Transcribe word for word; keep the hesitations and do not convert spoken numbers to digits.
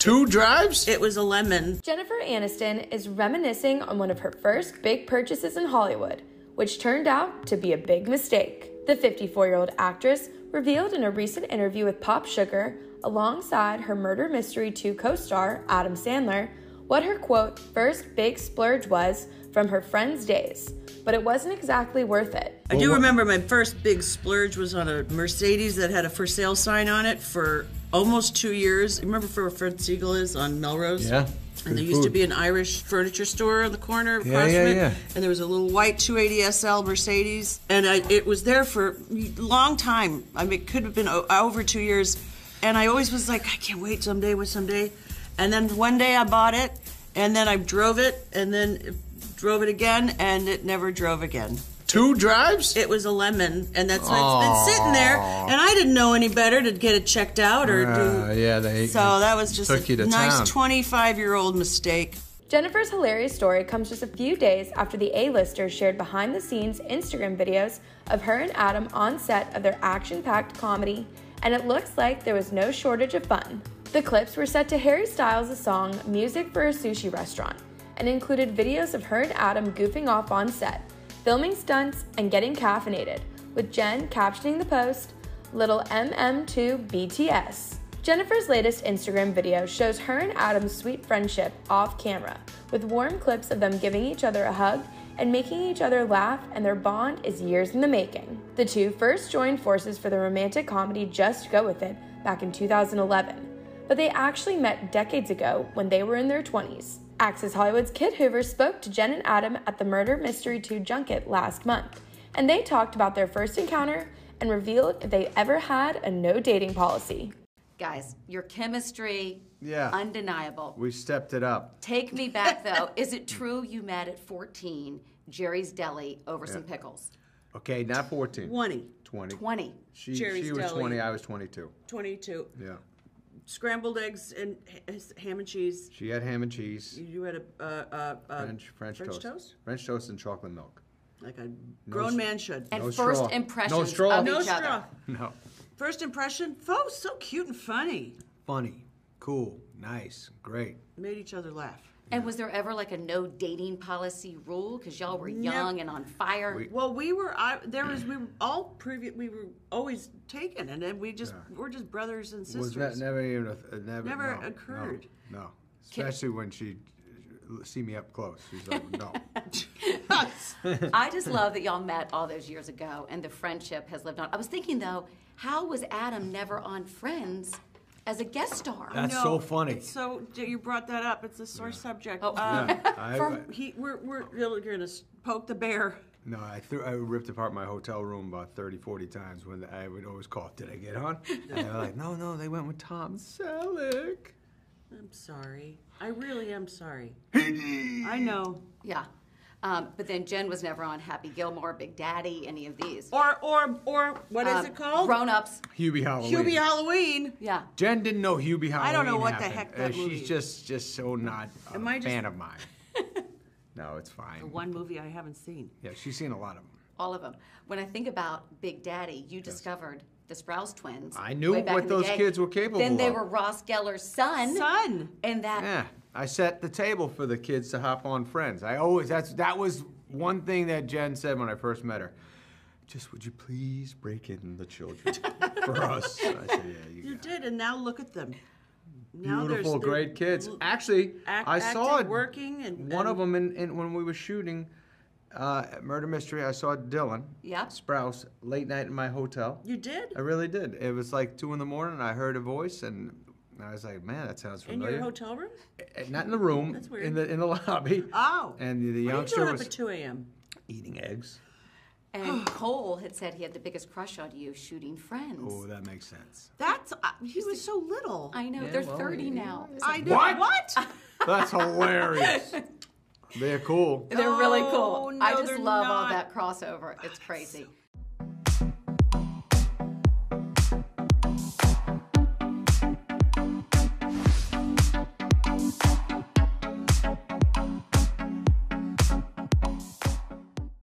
Two drives? It was a lemon. Jennifer Aniston is reminiscing on one of her first big purchases in Hollywood, which turned out to be a big mistake. The fifty-four-year-old actress revealed in a recent interview with PopSugar, alongside her Murder Mystery two co-star Adam Sandler, what her, quote, first big splurge was from her Friends days, but it wasn't exactly worth it. I do remember my first big splurge was on a Mercedes that had a for sale sign on it for almost two years. Remember where Fred Siegel is on Melrose? Yeah. And there food. used to be an Irish furniture store on the corner across yeah, yeah, from it, yeah. and there was a little white two eighty S L Mercedes, and I, it was there for a long time. I mean, it could have been over two years, and I always was like, I can't wait someday, what someday? And then one day I bought it, and then I drove it, and then drove it again, and it never drove again. Two drives? It was a lemon, and that's why it's been sitting there. And I didn't know any better to get it checked out or uh, do. Yeah, they. So that was just a nice twenty-five-year-old mistake. Jennifer's hilarious story comes just a few days after the A-lister shared behind-the-scenes Instagram videos of her and Adam on set of their action-packed comedy, and it looks like there was no shortage of fun. The clips were set to Harry Styles' song "Music for a Sushi Restaurant" and included videos of her and Adam goofing off on set, filming stunts, and getting caffeinated, with Jen captioning the post, "Little M M two B T S. Jennifer's latest Instagram video shows her and Adam's sweet friendship off camera, with warm clips of them giving each other a hug and making each other laugh, and their bond is years in the making. The two first joined forces for the romantic comedy Just Go With It back in two thousand eleven, but they actually met decades ago when they were in their twenties. Access Hollywood's Kit Hoover spoke to Jen and Adam at the Murder Mystery two junket last month, and they talked about their first encounter and revealed if they ever had a no dating policy. Guys, your chemistry, yeah, undeniable. We stepped it up. Take me back though. Is it true you met at fourteen, Jerry's Deli, over yeah. some pickles? Okay, not fourteen. Twenty. Twenty. Twenty. She, Jerry's she was Deli. twenty. I was twenty-two. Twenty-two. Yeah. Scrambled eggs and ham and cheese. She had ham and cheese. You had a uh, uh, French, French, French toast. toast. French toast and chocolate milk. Like a grown no, man should. And no first straw. impressions no straw. of no each straw. other. No. First impression, oh, so cute and funny. Funny, cool, nice, great. Made each other laugh. And was there ever like a no dating policy rule? Because y'all were young no. and on fire. We, well, we were. I, there was. We were all previous. We were always taken, and then we just yeah. we're just brothers and sisters. Was that never even a, never never no, occurred? No, no. especially Can, when she see me up close. She's like, no. I just love that y'all met all those years ago, and the friendship has lived on. I was thinking though, how was Adam never on Friends as a guest star? That's no, so funny. It's so you brought that up. It's a sore yeah. subject. Oh, um, yeah, I, from, I, he, we're we're really gonna poke the bear. No, I threw, I ripped apart my hotel room about thirty, forty times when I would always call, "Did I get on?" And they were like, "No, no, they went with Tom Selleck." I'm sorry. I really am sorry. I know. Yeah. Um, but then Jen was never on Happy Gilmore, Big Daddy, any of these. Or, or, or what um, is it called? Grown-ups. Hubie Halloween. Hubie Halloween. Yeah. Jen didn't know Hubie Halloween I don't know what happened. the heck that uh, movie She's is. just, just so not a Am I just... fan of mine. No, it's fine. The one movie I haven't seen. Yeah, she's seen a lot of them. All of them. When I think about Big Daddy, you yes. discovered the Sprouse twins. I knew what those day. kids were capable of. Then they of. were Ross Geller's son. Son. And that... Yeah. I set the table for the kids to hop on Friends. I always, that's, that was one thing that Jen said when I first met her. Just, would you please break in the children for us? I said, yeah, you, you did, it. and now look at them. Now Beautiful, great kids. Actually, act, I saw acting, it, working and, and one of them in, in, when we were shooting uh, at Murder Mystery, I saw Dylan yeah. Sprouse late night in my hotel. You did? I really did. It was like two in the morning, and I heard a voice, and And I was like, man, that sounds familiar. In your hotel room? Not in the room. That's weird. In the in the lobby. Oh. And the, the what youngster was. What are you doing up at two A M? Eating eggs. And Cole had said he had the biggest crush on you shooting Friends. Oh, that makes sense. That's uh, he was so little. I know. Yeah, they're well, thirty yeah. now. I know. What? what? That's hilarious. They're cool. They're really cool. Oh, no, I just love not. all that crossover. It's oh, crazy. So